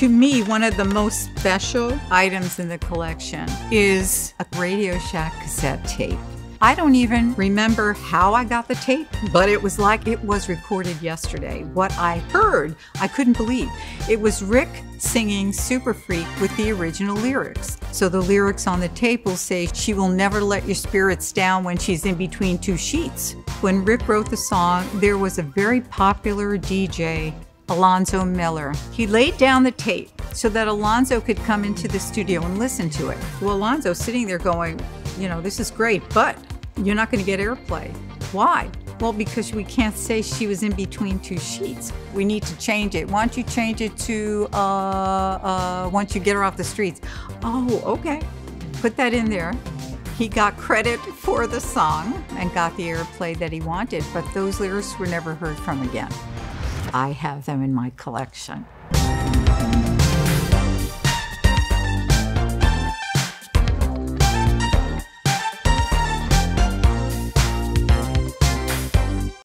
To me, one of the most special items in the collection is a Radio Shack cassette tape. I don't even remember how I got the tape, but it was like it was recorded yesterday. What I heard, I couldn't believe. It was Rick singing Superfreak with the original lyrics. So the lyrics on the tape will say, "She will never let your spirits down when she's in between two sheets." When Rick wrote the song, there was a very popular DJ, Alonzo Miller. He laid down the tape so that Alonzo could come into the studio and listen to it. Well, Alonzo's sitting there going, you know, this is great, but you're not going to get airplay. Why? Well, because we can't say she was in between two sheets. We need to change it. Why don't you change it to, once you get her off the streets? Oh, okay. Put that in there. He got credit for the song and got the airplay that he wanted, but those lyrics were never heard from again. I have them in my collection.